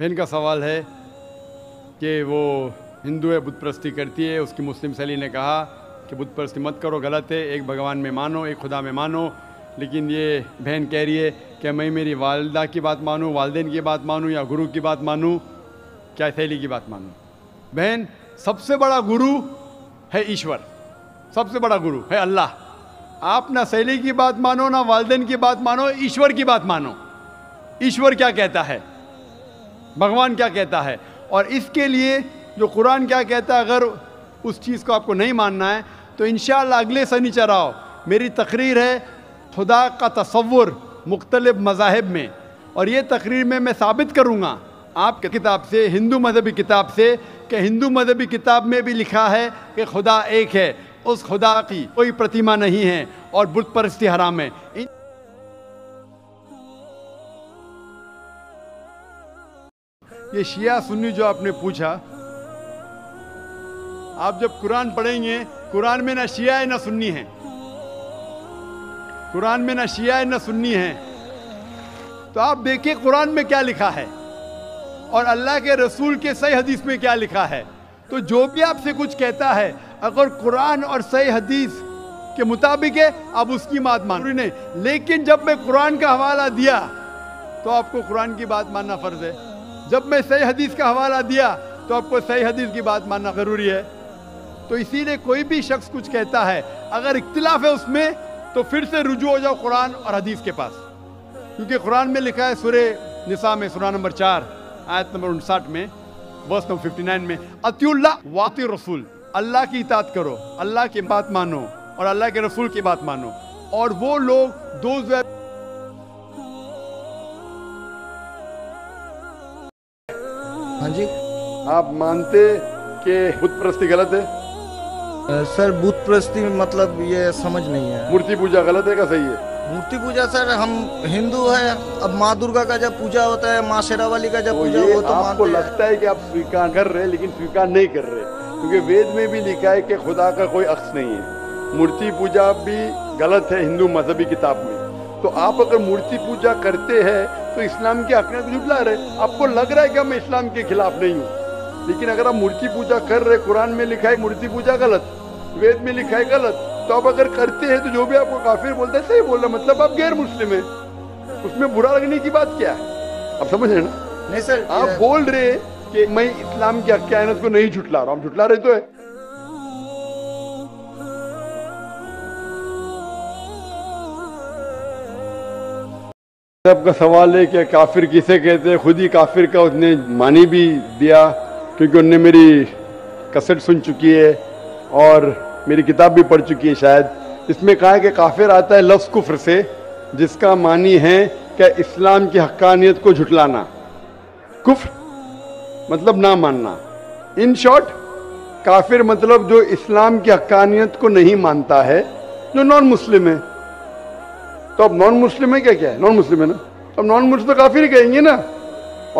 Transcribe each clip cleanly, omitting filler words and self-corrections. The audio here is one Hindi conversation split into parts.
बहन का सवाल है कि वो हिंदू है, बुत परस्ती करती है। उसकी मुस्लिम सहेली ने कहा कि बुत परस्ती मत करो, गलत है, एक भगवान में मानो, एक खुदा में मानो। लेकिन ये बहन कह रही है कि मैं मेरी वालदा की बात मानूँ, वालदेन की बात मानूँ या गुरु की बात मानूँ, क्या सहेली की बात मानूँ? बहन, सबसे बड़ा गुरु है ईश्वर, सबसे बड़ा गुरु है अल्लाह। आप ना सहेली की बात मानो, ना वालदेन की बात मानो, ईश्वर की बात मानो। ईश्वर क्या कहता है, भगवान क्या कहता है, और इसके लिए जो कुरान क्या कहता है, अगर उस चीज़ को आपको नहीं मानना है तो इंशाअल्लाह अगले शनिचर आओ, मेरी तकरीर है खुदा का तस्वुर मुख्तलिफ मज़ाहिब में, और ये तकरीर में मैं साबित करूँगा आपके किताब से, हिंदू मजहबी किताब से, कि हिंदू मजहबी किताब में भी लिखा है कि खुदा एक है, उस खुदा की कोई प्रतिमा नहीं है, और बुत परस्ती हराम है। ये शिया सुन्नी जो आपने पूछा, आप जब कुरान पढ़ेंगे, कुरान में ना शिया है ना सुन्नी है, कुरान में ना शिया है ना सुन्नी है। तो आप देखिए कुरान में क्या लिखा है और अल्लाह के रसूल के सही हदीस में क्या लिखा है। तो जो भी आपसे कुछ कहता है, अगर कुरान और सही हदीस के मुताबिक है, आप उसकी बात मानो नहीं। लेकिन जब मैं कुरान का हवाला दिया तो आपको कुरान की बात मानना फ़र्ज़ है, जब मैं सही हदीस का हवाला दिया तो आपको सही हदीस की बात मानना ज़रूरी है। तो इसीलिए कोई भी शख्स कुछ कहता है, अगर इख्तिलाफ है उसमें, तो फिर से रुजू हो जाओ कुरान और हदीस के पास, क्योंकि कुरान में लिखा है सूरह निसा में, सूरह नंबर 4 आयत नंबर 59 में, वर्स नंबर 59 में, अतिउल्लाह वाति रसूल, अल्लाह की इताअत करो, अल्लाह की बात मानो और अल्लाह के रसूल की बात मानो। और वो लोग हाँ जी, आप मानते कि बुत परस्ती गलत है? सर, बुत परस्ती मतलब ये समझ नहीं है। मूर्ति पूजा गलत है क्या सही है? मूर्ति पूजा सर, हम हिंदू हैं, अब माँ दुर्गा का जब पूजा होता है, माँ शेरावाली का जब पूजा हो तो आपको लगता है कि आप स्वीकार कर रहे हैं, लेकिन स्वीकार नहीं कर रहे, क्योंकि वेद में भी लिखा है कि खुदा का कोई अक्स नहीं है। मूर्ति पूजा भी गलत है हिंदू मजहबी किताब में। तो आप अगर मूर्ति पूजा करते हैं तो इस्लाम के हक़ में झुटला रहे, आपको लग रहा है कि मैं इस्लाम के खिलाफ नहीं हूँ, लेकिन अगर आप मूर्ति पूजा कर रहे, कुरान में लिखा है मूर्ति पूजा गलत, वेद में लिखा है गलत, तो आप अगर करते हैं तो जो भी आपको काफिर बोलता है सही बोल रहा, मतलब आप गैर मुस्लिम है, उसमें बुरा लगने की बात क्या है? आप समझ रहे ना? नहीं सर, आप बोल रहे कि मैं इस्लाम के हक़ आयनत को नहीं झुटला रहा हूँ, आप झुटला रहे तो है। आपका सवाल है कि काफिर किसे कहते हैं, खुद ही काफिर का उसने मानी भी दिया, क्योंकि उनने मेरी कैसेट सुन चुकी है और मेरी किताब भी पढ़ चुकी है शायद। इसमें कहा है कि काफिर आता है लफ्ज़ कुफ्र से, जिसका मानी है कि इस्लाम की हक्कानियत को झुटलाना, कुफ्र मतलब ना मानना। इन शॉर्ट, काफिर मतलब जो इस्लाम की हक्कानियत को नहीं मानता है, जो नॉन मुस्लिम है। तो अब नॉन मुस्लिम है क्या? क्या है? नॉन मुस्लिम है ना, अब नॉन मुस्लिम तो काफिर कहेंगे ना।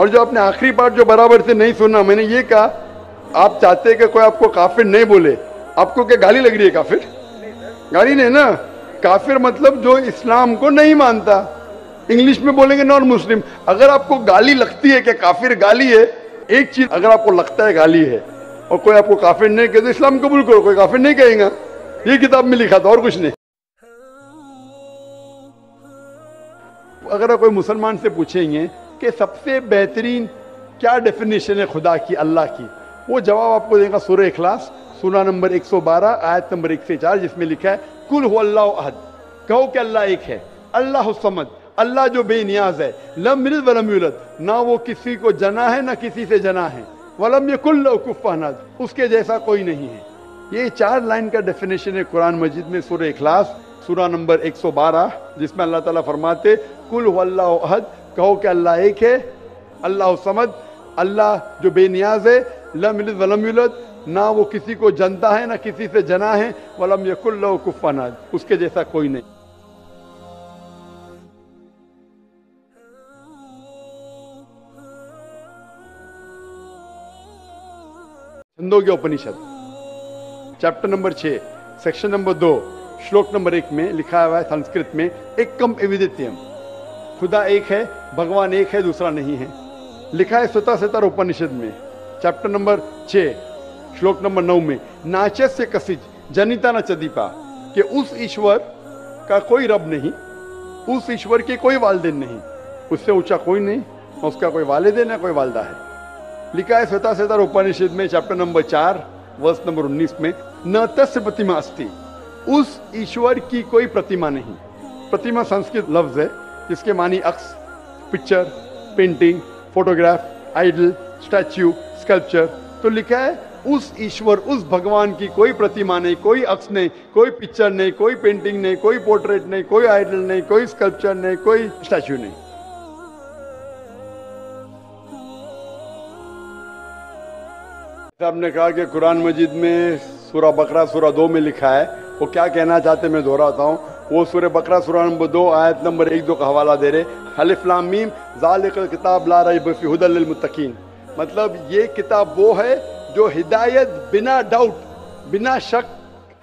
और जो आपने आखिरी पार्ट जो बराबर से नहीं सुना, मैंने ये कहा आप चाहते कि कोई आपको काफिर नहीं बोले, आपको क्या गाली लग रही है? काफिर गाली नहीं ना, काफिर मतलब जो इस्लाम को नहीं मानता, इंग्लिश में बोलेंगे नॉन मुस्लिम। अगर आपको गाली लगती है कि काफिर गाली है, एक चीज़ अगर आपको लगता है गाली है और कोई आपको काफिर नहीं कहे तो इस्लाम कबूल करो, कोई काफिर नहीं कहेगा, ये किताब में लिखा था और कुछ नहीं। अगर कोई मुसलमान से पूछेंगे कि सबसे बेहतरीन क्या डेफिनेशन है खुदा की, अल्लाह की, वो जवाब आपको देगा सूरह इखलास, सूरह नंबर 112 आयत नंबर 1 से 4, जिसमें लिखा है कुल हुवल्लाहु अहद, कहो कि अल्लाह एक है, अल्लाहु समद, अल्लाह जो बेनियाज है, लम यलिद वलम यूलद, ना वो किसी को जना है ना किसी से जना है, वलम यकुल लहू कुफुवन अहद, उसके जैसा कोई नहीं है। ये 4 लाइन का डेफिनेशन है कुरान मजीद में, सूरह इखलास सूरह नंबर 112, जिसमें अल्लाह ताला फरमाते कुल हुवल्लाहु अहद, कहो कि अल्लाह एक है, अल्लाहु समद, अल्लाह जो बेनियाज है, लम यलिद वलम यूलद, ना वो किसी को जनता है ना किसी से जना है, वलम यकुल लहू कुफुवन अहद, उसके जैसा कोई नहीं। छंदों के Upanishad chapter number 6 section number 2 श्लोक नंबर 1 में लिखा हुआ है संस्कृत में, एकम एविदित्यम, खुदा एक है, भगवान एक है, दूसरा नहीं है। लिखा है स्वतः सतार उपनिषद में चैप्टर नंबर 6 श्लोक नंबर 9 में, नाचस्य कसिज जनिता न चदीपा, कि उस ईश्वर का कोई रब नहीं, उस ईश्वर के कोई वालदेन नहीं, उससे ऊंचा कोई नहीं, ना उसका कोई वालदेन ना कोई वालदा है। लिखा है स्वतः सतार उपनिषद में चैप्टर नंबर 4 वर्ष नंबर 19 में, न तस्य प्रतिमा अस्ति, उस ईश्वर की कोई प्रतिमा नहीं। प्रतिमा संस्कृत लफ्ज है जिसके मानी अक्स, picture, painting, photograph, idol, statue, sculpture. तो लिखा है उस ईश्वर, उस भगवान की कोई प्रतिमा नहीं, कोई अक्स नहीं, कोई पिक्चर नहीं, कोई पेंटिंग नहीं, कोई पोर्ट्रेट नहीं, कोई आइडल नहीं, कोई स्कल्पचर नहीं, कोई स्टैच्यू नहीं। आपने कहा कि कुरान मजीद में सूरह बकरा सूरह 2 में लिखा है, वो क्या कहना चाहते मैं दोहराता हूँ। वो सूरह बकरा सूरह नंबर 2 आयत नंबर 1-2 का हवाला दे रहे, अलिफ लाम मीम ज़ालिकल किताब ला रैब फीही हुदल लिल मुत्तकीन। मतलब ये किताब वो है जो हिदायत बिना डाउट बिना शक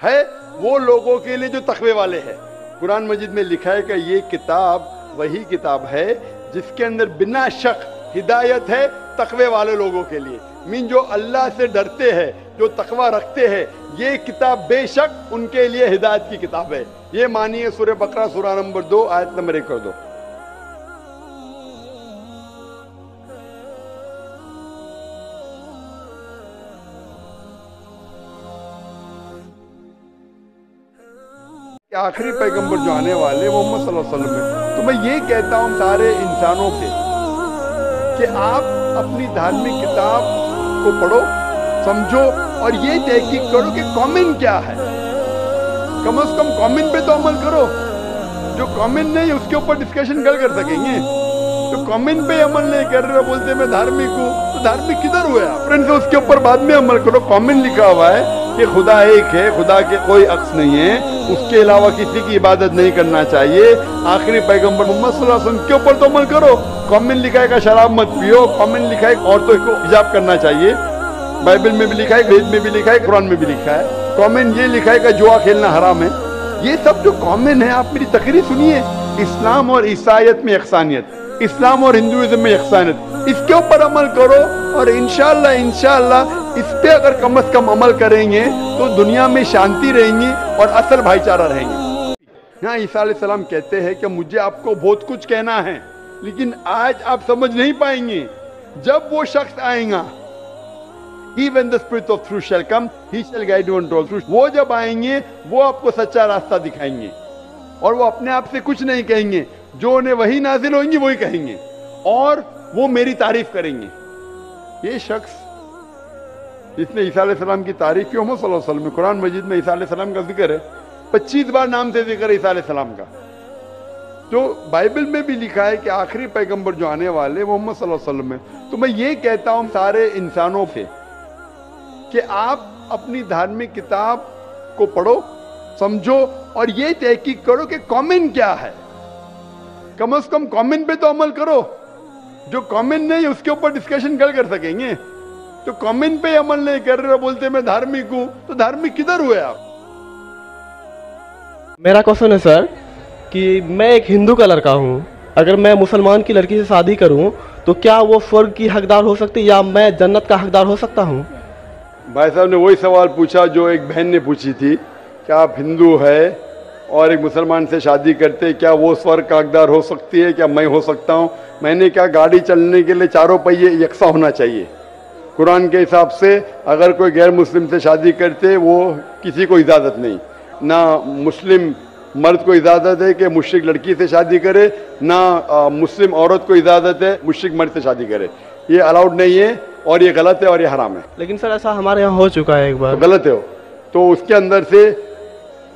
है वो लोगों के लिए जो तकवे वाले हैं। कुरान मजीद में लिखा है कि ये किताब वही किताब है जिसके अंदर बिना शक हिदायत है तकवे वाले लोगों के लिए। मीन जो अल्लाह से डरते हैं, जो तकवा रखते हैं, ये किताब बेशक उनके लिए हिदायत की किताब है। ये मानिए सूरह बकरा सूरह नंबर 2 आयत नंबर 1 कर दो। आखिरी पैगंबर जो आने वाले मोहम्मद सल्लल्लाहु अलैहि वसल्लम है, तो मैं ये कहता हूँ सारे इंसानों से कि आप अपनी धार्मिक किताब को पढ़ो, समझो और ये तहकीक करो कि कॉमन क्या है। कम से कम कॉमन पे तो अमल करो। जो कॉमन नहीं उसके ऊपर डिस्कशन कर सकेंगे। जो कॉमन पे अमल नहीं कर रहे हो, बोलते मैं धार्मिक हूँ, तो धार्मिक किधर हुआ है फ्रेंड्स? उसके ऊपर बाद में अमल करो। कॉमन लिखा हुआ है कि खुदा एक है, खुदा के कोई अक्स नहीं है, उसके अलावा किसी की इबादत नहीं करना चाहिए। आखिरी पैगम्बर मोहम्मद सल्लल्लाहु अलैहि वसल्लम के ऊपर तो अमल करो। कॉमन लिखा है का शराब मत पियो, कॉमन लिखा है औरतों को हिजाब करना चाहिए, बाइबल में भी लिखा है, वेद में भी लिखा है, कुरान में भी लिखा है। कॉमन ये लिखा है का जुआ खेलना हराम है। ये सब जो कॉमन है, आप मेरी तकरीर सुनिए। इस्लाम और ईसाइयत में यकसानियत, इस्लाम और हिंदुइज्म में यकसानियत, इसके ऊपर अमल करो और इंशाल्लाह इस पे अगर कम से कम अमल करेंगे तो दुनिया में शांति रहेंगी और असल भाईचारा रहेंगे। यहाँ ईसा अलैहिस्सलाम कहते हैं कि मुझे आपको बहुत कुछ कहना है, लेकिन आज आप समझ नहीं पाएंगे। जब वो शख्स आएगा, even the spirit of truth shall come he shall guide you in all truth, वो जब आएंगे वो आपको सच्चा रास्ता दिखाएंगे। और वो अपने आप से कुछ नहीं कहेंगे, जो उन्हें वही नाजिल होंगी वही कहेंगे, और वो मेरी तारीफ करेंगे। ये शख्स जिसने ईसा अलैहिस्सलाम की तारीफ की, मोहम्मद सल्लल्लाहु अलैहि वसल्लम में कुरान मजीद में ईसा अलैहिस्सलाम का जिक्र है, 25 बार नाम से जिक्र है ईसा अलैहिस्सलाम का। तो बाइबल में भी लिखा है कि आखिरी पैगंबर जो आने वाले मोहम्मद सल्लल्लाहु अलैहि वसल्लम है। तो मैं ये कहता हूँ सारे इंसानों से कि आप अपनी धार्मिक किताब को पढ़ो, समझो और ये तहकीक करो कि कॉमन क्या है। कम से कम कॉमन पे तो अमल करो। जो कॉमन नहीं उसके ऊपर डिस्कशन कर सकेंगे। तो कमेंट पे अमल नहीं कर रहे हो, बोलते मैं धार्मिक हूँ, तो धार्मिक किधर हुए आप? मेरा क्वेश्चन है सर कि मैं एक हिंदू का लड़का हूँ, अगर मैं मुसलमान की लड़की से शादी करूँ तो क्या वो स्वर्ग की हकदार हो सकती है या मैं जन्नत का हकदार हो सकता हूँ? भाई साहब ने वही सवाल पूछा जो एक बहन ने पूछी थी, क्या आप हिंदू है और एक मुसलमान से शादी करते, क्या वो स्वर्ग का हकदार हो सकती है, क्या मैं हो सकता हूँ? मैंने क्या गाड़ी चलने के लिए चारों पहिए यकसा होना चाहिए। कुरान के हिसाब से अगर कोई गैर मुस्लिम से शादी करते वो किसी को इजाज़त नहीं, ना मुस्लिम मर्द को इजाज़त है कि मुश्रिक लड़की से शादी करे, ना मुस्लिम औरत को इजाज़त है मुश्रिक मर्द से शादी करे। ये अलाउड नहीं है और ये गलत है और ये हराम है। लेकिन सर ऐसा हमारे यहाँ हो चुका है एक बार। तो गलत है वो, तो उसके अंदर से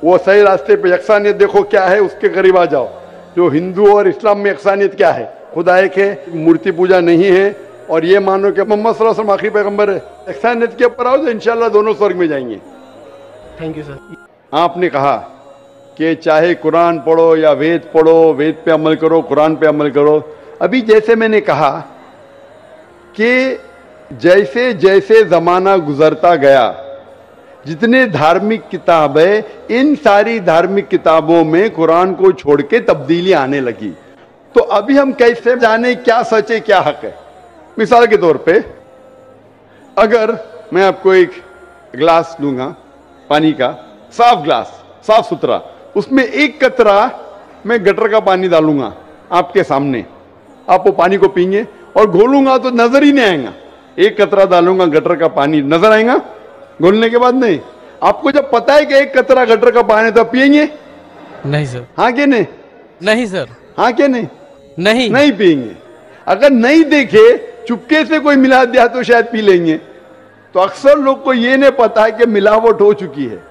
वो सही रास्ते पर यकसानियत देखो क्या है, उसके करीब आ जाओ। जो हिंदू और इस्लाम में यकसानियत क्या है, खुदा एक है, मूर्ति पूजा नहीं है, और ये मानो कि मोहम्मद सल्लल्लाहु अलैहि वसल्लम आखिरी पैगंबर है। इहसानियत के ऊपर आओ तो इंशाल्लाह दोनों स्वर्ग में जाएंगे। Thank you sir. आपने कहा कि चाहे कुरान पढ़ो या वेद पढ़ो, वेद पे अमल करो, कुरान पे अमल करो। अभी जैसे मैंने कहा कि जैसे जैसे ज़माना गुजरता गया, जितने धार्मिक किताबें, इन सारी धार्मिक किताबों में कुरान को छोड़ के तब्दीली आने लगी। तो अभी हम कैसे जाने क्या सच है क्या हक है? मिसाल के तौर पे अगर मैं आपको एक ग्लास दूंगा पानी का, साफ ग्लास, साफ सुथरा, उसमें एक कतरा मैं गटर का पानी डालूंगा आपके सामने, आप वो पानी को पीएंगे, और घोलूंगा तो नजर ही नहीं आएगा। एक कतरा डालूंगा गटर का पानी, नजर आएगा घोलने के बाद? नहीं। आपको जब पता है कि एक कतरा गटर का पानी, तो पिएंगे नहीं सर? हाँ के नहीं? नहीं सर। हाँ के नहीं? नहीं, नहीं पिएंगे। अगर नहीं देखे, चुपके से कोई मिला दिया तो शायद पी लेंगे। तो अक्सर लोग को ये नहीं पता है कि मिलावट हो चुकी है।